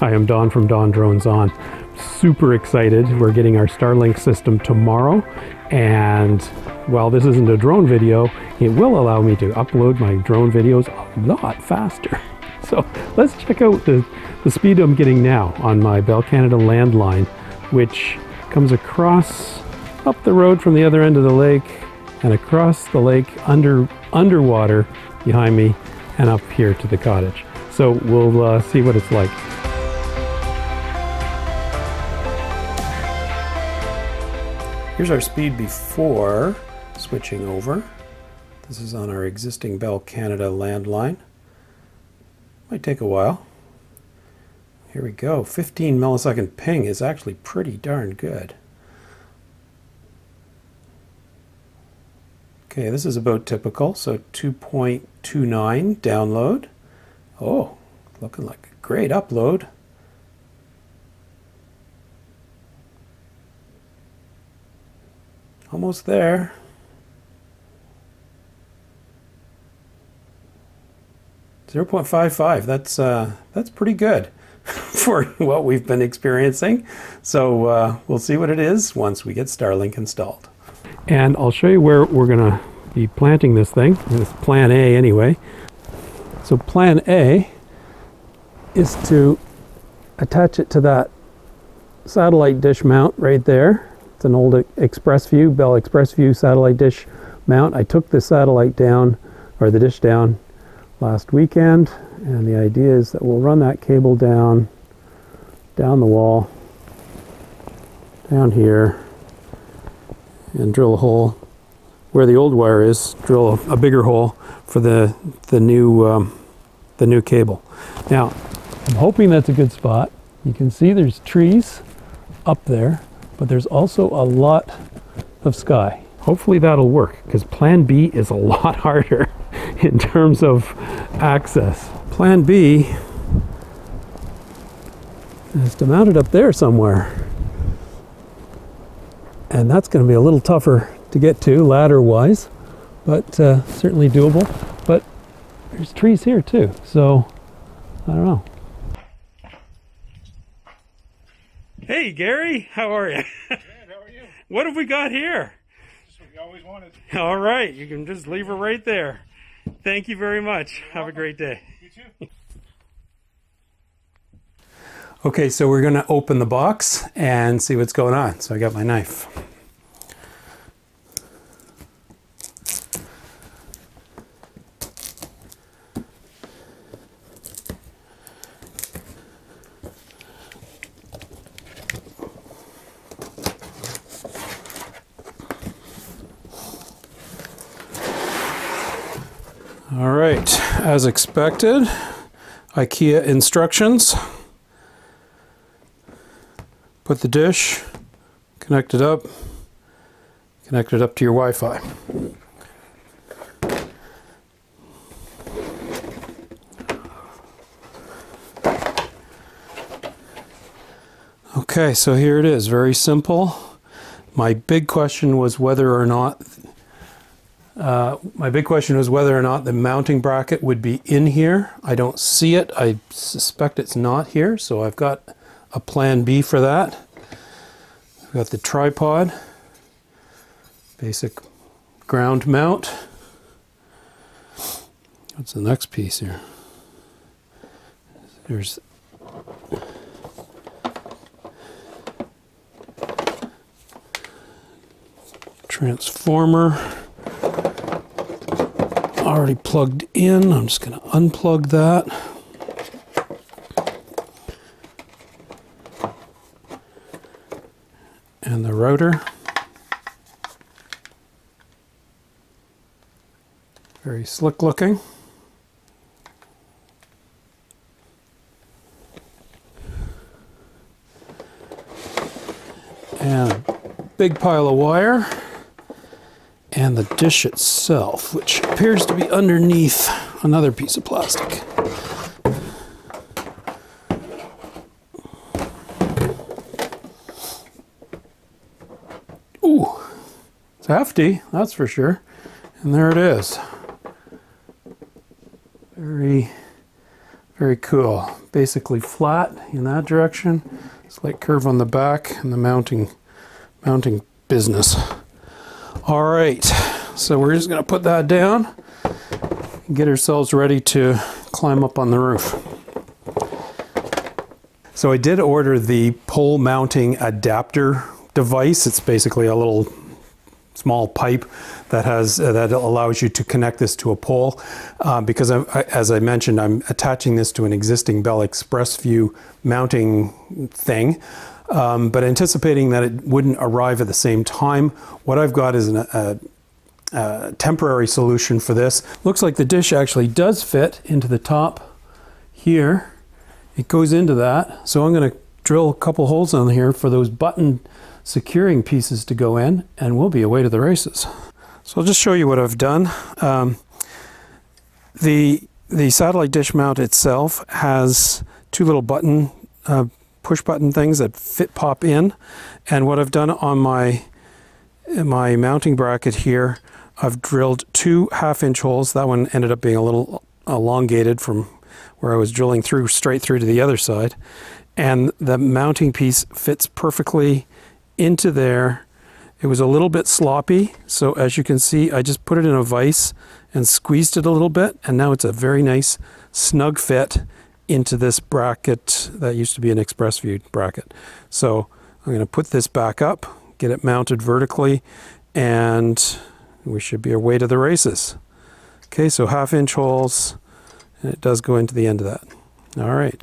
I am Don from Don Drones On. Super excited. We're getting our Starlink system tomorrow, and while this isn't a drone video, it will allow me to upload my drone videos a lot faster. So let's check out the speed I'm getting now on my Bell Canada landline, which comes across up the road from the other end of the lake and across the lake underwater behind me and up here to the cottage. So we'll see what it's like. Here's our speed before switching over. This is on our existing Bell Canada landline. Might take a while. Here we go. 15 millisecond ping is actually pretty darn good. Okay, this is about typical, so 2.29 download. Oh, looking like a great upload. Almost there. .55. That's pretty good for what we've been experiencing. So we'll see what it is once we get Starlink installed. And I'll show you where we're going to be planting this thing. It's plan A anyway. So plan A is to attach it to that satellite dish mount right there. It's an old ExpressVu, Bell ExpressVu satellite dish mount. I took the satellite down, or the dish down, last weekend, and the idea is that we'll run that cable down the wall, down here, and drill a hole where the old wire is. Drill a bigger hole for the new cable. Now, I'm hoping that's a good spot. You can see there's trees up there, but there's also a lot of sky. Hopefully that'll work, because plan B is a lot harder in terms of access. Plan B is to mount it up there somewhere, and that's going to be a little tougher to get to ladder wise, but certainly doable. But there's trees here too, so I don't know. Hey Gary, how are you? Good, how are you? What have we got here? Just what we always wanted. All right, you can just leave her right there. Thank you very much. Have a great day. You too. Okay, so we're going to open the box and see what's going on. So I got my knife. All right, as expected, IKEA instructions. Put the dish, connect it up to your Wi-Fi. Okay, so here it is, very simple. My big question was whether or not the mounting bracket would be in here. I don't see it. I suspect it's not here, so I've got a plan B for that. I've got the tripod, basic ground mount. What's the next piece here? There's transformer. Already plugged in. I'm just going to unplug that. And the router. Very slick looking. And a big pile of wire. And the dish itself, which appears to be underneath another piece of plastic. Ooh, it's hefty, that's for sure. And there it is. Very, Very cool. Basically flat in that direction. Slight curve on the back and the mounting business. All right, so we're just going to put that down and get ourselves ready to climb up on the roof. So I did order the pole mounting adapter device. It's basically a little small pipe that has that allows you to connect this to a pole, because as I mentioned, I'm attaching this to an existing Bell ExpressVu mounting thing, but anticipating that it wouldn't arrive at the same time, what I've got is a temporary solution for this. Looks like the dish actually does fit into the top here. It goes into that, so I'm going to drill a couple holes in here for those button securing pieces to go in, and we'll be away to the races. So I'll just show you what I've done. The satellite dish mount itself has two little button, push button things that pop in, and what I've done on my mounting bracket here, I've drilled 2 half-inch holes. That one ended up being a little elongated from where I was drilling through straight through to the other side, and the mounting piece fits perfectly into there. It was a little bit sloppy, so as you can see, I just put it in a vise and squeezed it a little bit, and now it's a very nice snug fit into this bracket that used to be an ExpressVu bracket. So I'm going to put this back up, get it mounted vertically, and we should be away to the races. Okay, so 1/2-inch holes, and it does go into the end of that. All right.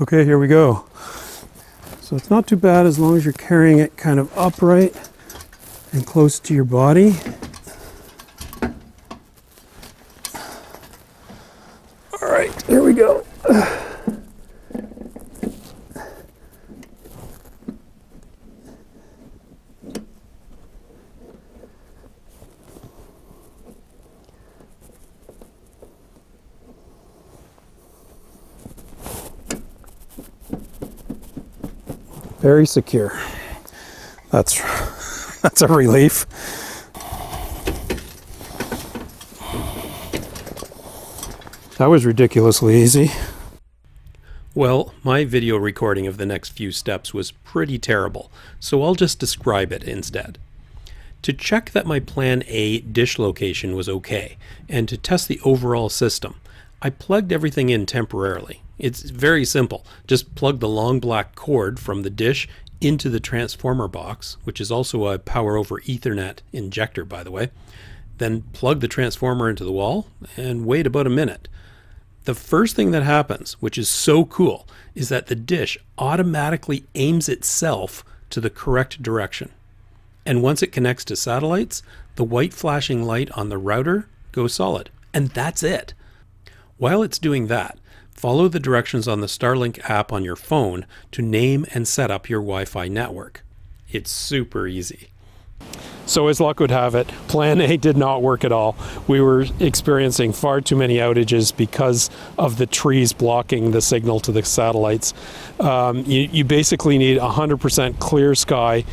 Okay, here we go. So it's not too bad as long as you're carrying it kind of upright and close to your body. All right, here we go. Very secure. That's a relief. That was ridiculously easy. Well, my video recording of the next few steps was pretty terrible, so I'll just describe it instead. To check that my plan A dish location was okay, and to test the overall system, I plugged everything in temporarily. It's very simple. Just plug the long black cord from the dish into the transformer box, which is also a power over Ethernet injector, by the way. Then plug the transformer into the wall and wait about a minute. The first thing that happens, which is so cool, is that the dish automatically aims itself to the correct direction. And once it connects to satellites, the white flashing light on the router goes solid. And that's it. While it's doing that, follow the directions on the Starlink app on your phone to name and set up your Wi-Fi network. It's super easy. So as luck would have it, plan A did not work at all. We were experiencing far too many outages because of the trees blocking the signal to the satellites. You basically need 100% clear sky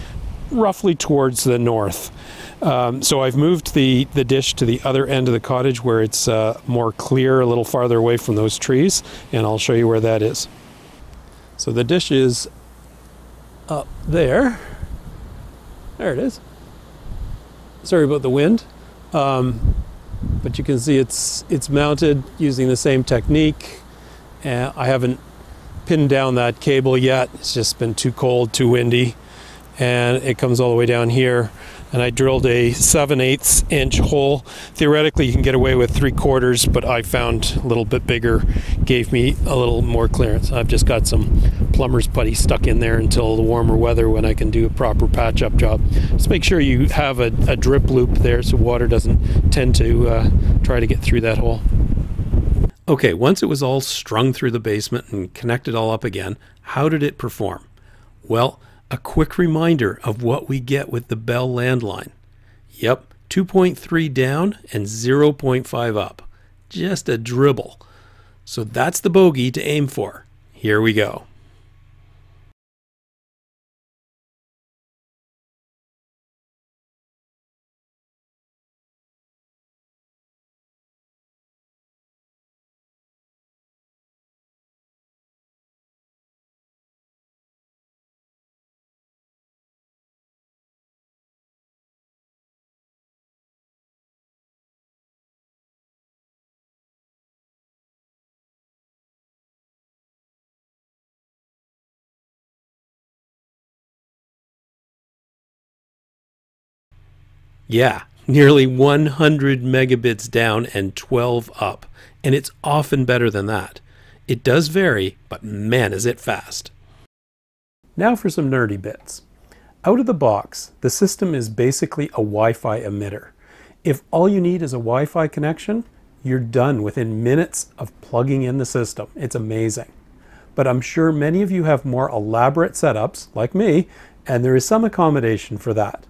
roughly towards the north. So I've moved the dish to the other end of the cottage where it's more clear, a little farther away from those trees, and I'll show you where that is. So the dish is up there. There it is. Sorry about the wind, but you can see it's mounted using the same technique. I haven't pinned down that cable yet. It's just been too cold, too windy, and it comes all the way down here. And I drilled a 7/8-inch hole. Theoretically, you can get away with 3/4, but I found a little bit bigger gave me a little more clearance. I've just got some plumber's putty stuck in there until the warmer weather when I can do a proper patch-up job. Just make sure you have a drip loop there so water doesn't tend to try to get through that hole. Okay, once it was all strung through the basement and connected all up again, how did it perform? Well, a quick reminder of what we get with the Bell landline. Yep, 2.3 down and 0.5 up. Just a dribble. So that's the bogey to aim for. Here we go. Yeah, nearly 100 megabits down and 12 up. And it's often better than that. It does vary, but man, is it fast. Now for some nerdy bits. Out of the box, the system is basically a Wi-Fi emitter. If all you need is a Wi-Fi connection, you're done within minutes of plugging in the system. It's amazing. But I'm sure many of you have more elaborate setups, like me, and there is some accommodation for that.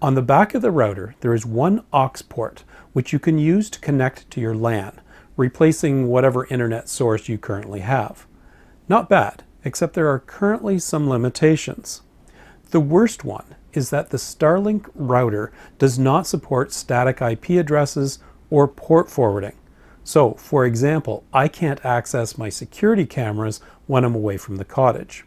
On the back of the router, there is one aux port, which you can use to connect to your LAN, replacing whatever internet source you currently have. Not bad, except there are currently some limitations. The worst one is that the Starlink router does not support static IP addresses or port forwarding. So, for example, I can't access my security cameras when I'm away from the cottage.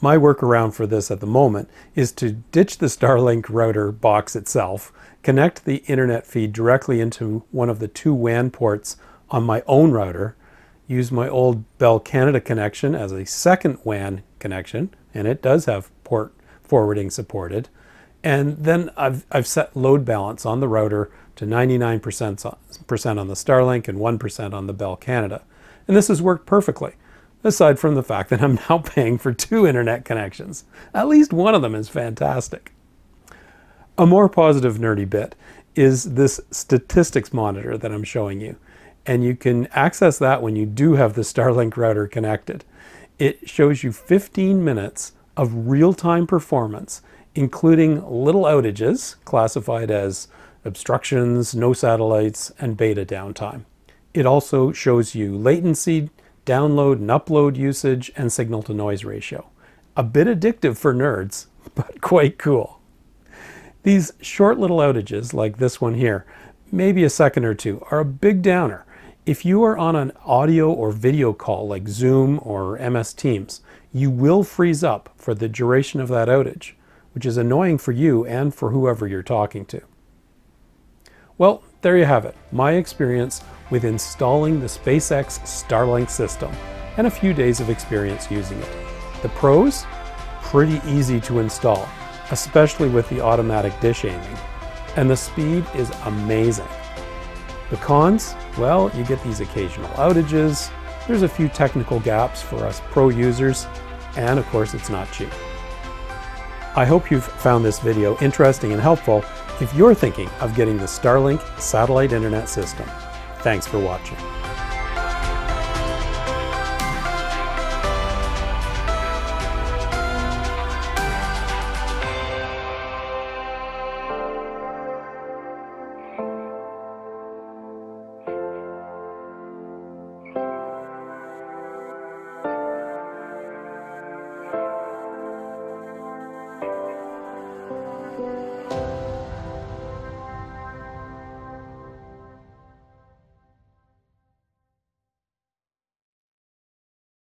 My workaround for this at the moment is to ditch the Starlink router box itself, connect the internet feed directly into one of the two WAN ports on my own router, use my old Bell Canada connection as a second WAN connection, and it does have port forwarding supported, and then I've set load balance on the router to 99% on the Starlink and 1% on the Bell Canada. And this has worked perfectly, aside from the fact that I'm now paying for two internet connections. At least one of them is fantastic. A more positive nerdy bit is this statistics monitor that I'm showing you. And you can access that when you do have the Starlink router connected. It shows you 15 minutes of real-time performance, including little outages classified as obstructions, no satellites, and beta downtime. It also shows you latency, download and upload usage, and signal-to-noise ratio. A bit addictive for nerds, but quite cool. These short little outages, like this one here, maybe a second or two, are a big downer. If you are on an audio or video call like Zoom or MS Teams, you will freeze up for the duration of that outage, which is annoying for you and for whoever you're talking to. Well, there you have it, my experience with installing the SpaceX Starlink system and a few days of experience using it. The pros? Pretty easy to install, especially with the automatic dish aiming. And the speed is amazing. The cons? Well, you get these occasional outages, there's a few technical gaps for us pro users, and of course it's not cheap. I hope you've found this video interesting and helpful if you're thinking of getting the Starlink satellite internet system. Thanks for watching.